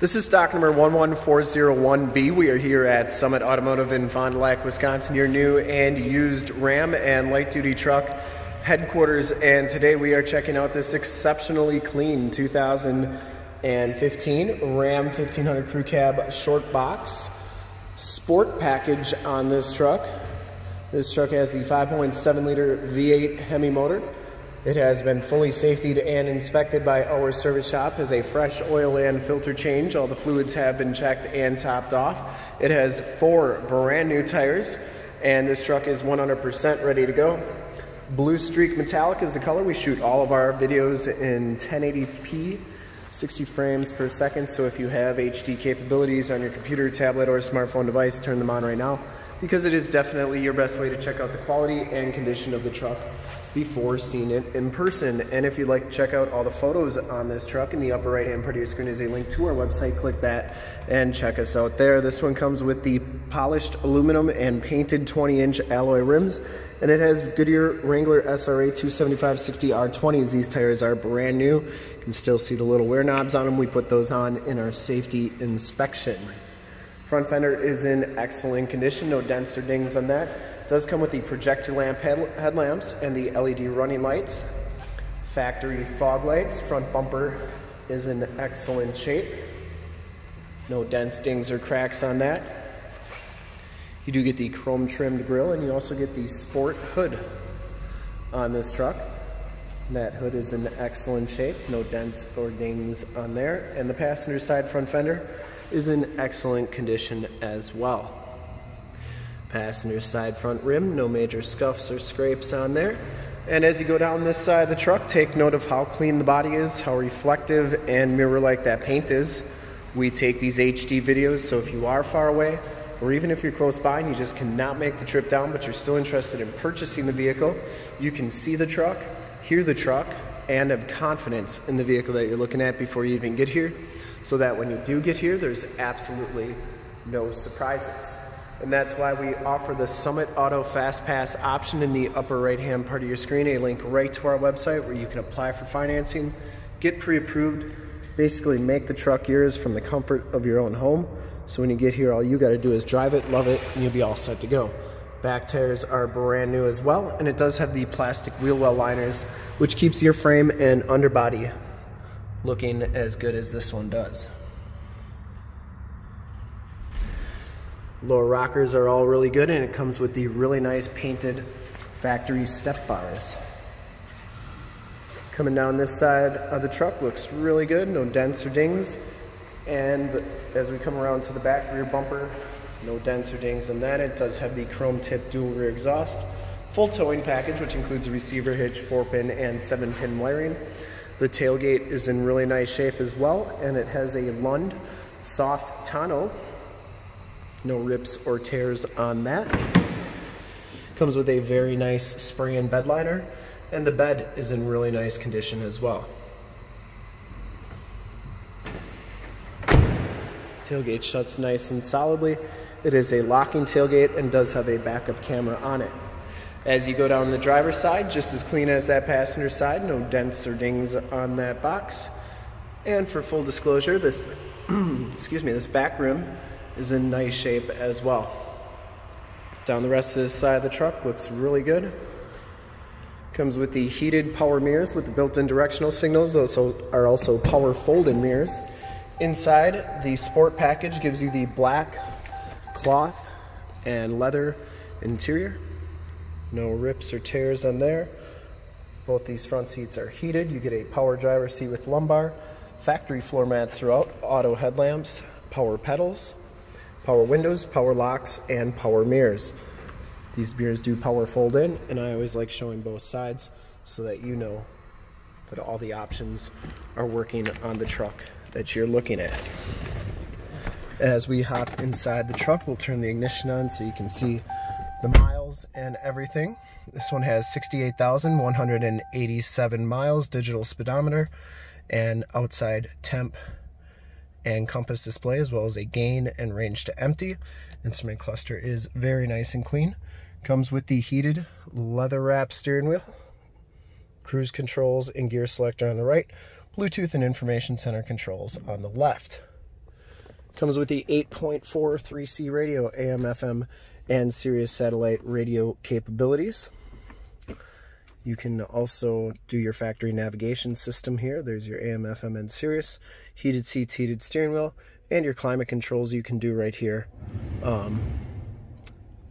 This is stock number 11401B. We are here at Summit Automotive in Fond du Lac, Wisconsin, your new and used Ram and light-duty truck headquarters. And today we are checking out this exceptionally clean 2015 Ram 1500 Crew Cab Short Box Sport Package on this truck. This truck has the 5.7 liter V8 Hemi motor. It has been fully safetied and inspected by our service shop, has a fresh oil and filter change. All the fluids have been checked and topped off. It has 4 brand new tires, and this truck is 100% ready to go. Blue Streak Metallic is the color. We shoot all of our videos in 1080p, 60 frames per second. So if you have HD capabilities on your computer, tablet, or smartphone device, turn them on right now, because it is definitely your best way to check out the quality and condition of the truck before seeing it in person. And if you'd like to check out all the photos on this truck, in the upper right hand part of your screen is a link to our website. Click that and check us out there. This one comes with the polished aluminum and painted 20-inch alloy rims, and it has Goodyear Wrangler SRA 275/60 R20s. These tires are brand new. You can still see the little wear knobs on them. We put those on in our safety inspection. Front fender is in excellent condition, no dents or dings on that. Does come with the projector lamp headlamps and the LED running lights, factory fog lights. Front bumper is in excellent shape. No dents, dings, or cracks on that. You do get the chrome trimmed grille, and you also get the sport hood on this truck. That hood is in excellent shape. No dents or dings on there. And the passenger side front fender is in excellent condition as well. Passenger side front rim, no major scuffs or scrapes on there. And as you go down this side of the truck, take note of how clean the body is, how reflective and mirror-like that paint is. We take these HD videos, so if you are far away, or even if you're close by and you just cannot make the trip down, but you're still interested in purchasing the vehicle, you can see the truck, hear the truck, and have confidence in the vehicle that you're looking at before you even get here, so that when you do get here, there's absolutely no surprises. And that's why we offer the Summit Auto Fast Pass option in the upper right-hand part of your screen, a link right to our website where you can apply for financing, get pre-approved, basically make the truck yours from the comfort of your own home. So when you get here, all you gotta do is drive it, love it, and you'll be all set to go. Back tires are brand new as well, and it does have the plastic wheel well liners, which keeps your frame and underbody looking as good as this one does. Lower rockers are all really good, and it comes with the really nice painted factory step bars. Coming down this side of the truck, looks really good, no dents or dings. And as we come around to the back rear bumper, no dents or dings in that. It does have the chrome tip dual rear exhaust, full towing package, which includes a receiver hitch, 4-pin and 7-pin wiring. The tailgate is in really nice shape as well, and it has a Lund soft tonneau. No rips or tears on that. Comes with a very nice spray-in bed liner, and the bed is in really nice condition as well. Tailgate shuts nice and solidly. It is a locking tailgate and does have a backup camera on it. As you go down the driver's side, just as clean as that passenger side, no dents or dings on that box. And for full disclosure, this excuse me, this back rim is in nice shape as well. Down the rest of this side of the truck, looks really good. Comes with the heated power mirrors with the built-in directional signals. Those are also power folding mirrors. Inside, the sport package gives you the black cloth and leather interior. No rips or tears on there. Both these front seats are heated. You get a power driver seat with lumbar, factory floor mats throughout, auto headlamps, power pedals, power windows, power locks, and power mirrors. These mirrors do power fold in, and I always like showing both sides so that you know that all the options are working on the truck that you're looking at. As we hop inside the truck, we'll turn the ignition on so you can see the miles and everything. This one has 68,187 miles, digital speedometer, and outside temp and compass display, as well as a gain and range to empty. Instrument cluster is very nice and clean. Comes with the heated leather wrap steering wheel, cruise controls and gear selector on the right, Bluetooth and information center controls on the left. Comes with the 8.4 3C radio, AM, FM, and Sirius satellite radio capabilities. You can also do your factory navigation system here. There's your AM, FM, and Sirius. Heated seats, heated steering wheel, and your climate controls you can do right here. On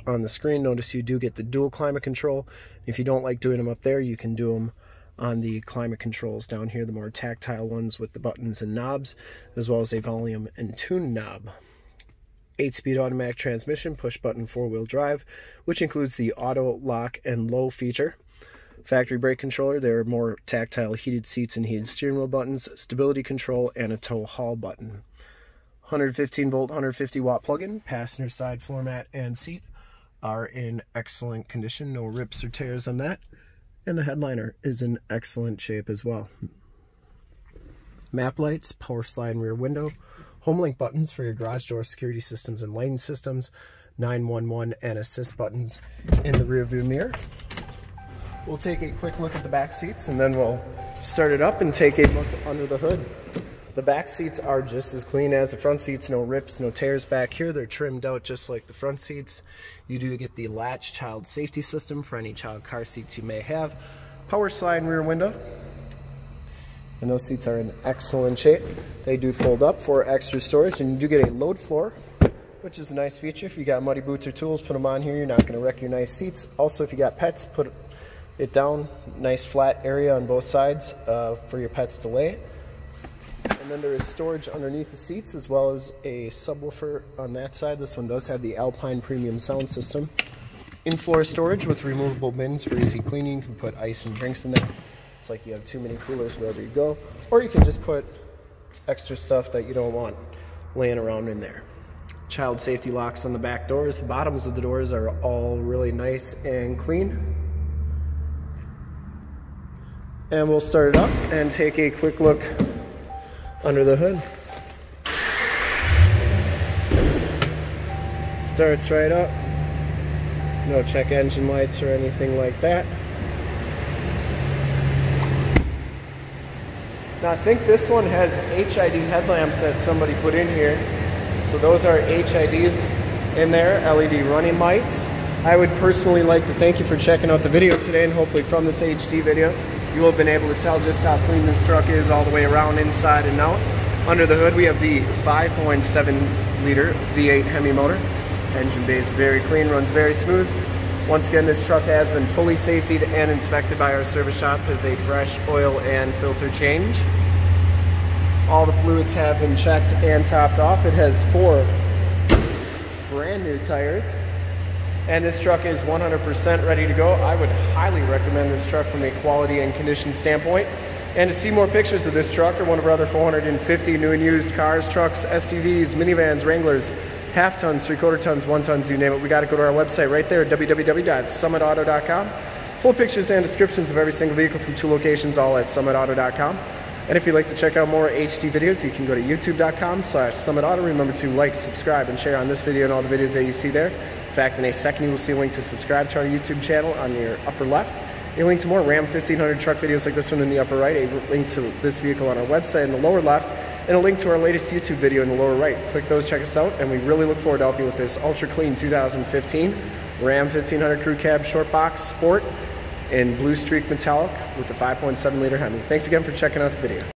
the screen, notice you do get the dual climate control. If you don't like doing them up there, you can do them on the climate controls down here, the more tactile ones with the buttons and knobs, as well as a volume and tune knob. 8-speed automatic transmission, push-button four-wheel drive, which includes the auto, lock, and low feature. Factory brake controller, there are more tactile heated seats and heated steering wheel buttons, stability control, and a tow-haul button. 115-volt, 150-watt plug-in, passenger side floor mat and seat are in excellent condition, no rips or tears on that, and the headliner is in excellent shape as well. Map lights, power slide and rear window, home link buttons for your garage door security systems and lane systems, 911 and assist buttons in the rear view mirror. We'll take a quick look at the back seats and then we'll start it up and take a look under the hood. The back seats are just as clean as the front seats, no rips, no tears back here. They're trimmed out just like the front seats. You do get the latch child safety system for any child car seats you may have. Power slide and rear window. And those seats are in excellent shape. They do fold up for extra storage, and you do get a load floor, which is a nice feature. If you got muddy boots or tools, put them on here. You're not gonna wreck your nice seats. Also, if you got pets, put it down. Nice flat area on both sides for your pets to lay. And then there is storage underneath the seats, as well as a subwoofer on that side. This one does have the Alpine premium sound system. In-floor storage with removable bins for easy cleaning. You can put ice and drinks in there. It's like you have too many coolers wherever you go. Or you can just put extra stuff that you don't want laying around in there. Child safety locks on the back doors. The bottoms of the doors are all really nice and clean. And we'll start it up and take a quick look under the hood. Starts right up. No check engine lights or anything like that. Now I think this one has HID headlamps that somebody put in here. So those are HIDs in there, LED running lights. I would personally like to thank you for checking out the video today, and hopefully from this HD video you will have been able to tell just how clean this truck is all the way around, inside and out. Under the hood we have the 5.7 liter V8 Hemi motor. Engine bay is very clean, runs very smooth. Once again, this truck has been fully safetied and inspected by our service shop, as a fresh oil and filter change. All the fluids have been checked and topped off. It has 4 brand new tires. And this truck is 100% ready to go. I would highly recommend this truck from a quality and condition standpoint. And to see more pictures of this truck or one of our other 450 new and used cars, trucks, SUVs, minivans, Wranglers, half tons, three-quarter tons, one tons, you name it, we got to go to our website right there, www.summitauto.com. Full pictures and descriptions of every single vehicle from 2 locations, all at summitauto.com. And if you'd like to check out more HD videos, you can go to youtube.com/summitauto. Remember to like, subscribe, and share on this video and all the videos that you see there. In fact, in a second, you will see a link to subscribe to our YouTube channel on your upper left. A link to more Ram 1500 truck videos like this one in the upper right. A link to this vehicle on our website in the lower left. And a link to our latest YouTube video in the lower right. Click those, check us out, and we really look forward to helping you with this ultra clean 2015 Ram 1500 Crew Cab Short Box Sport in Blue Streak Metallic with the 5.7 liter Hemi. Thanks again for checking out the video.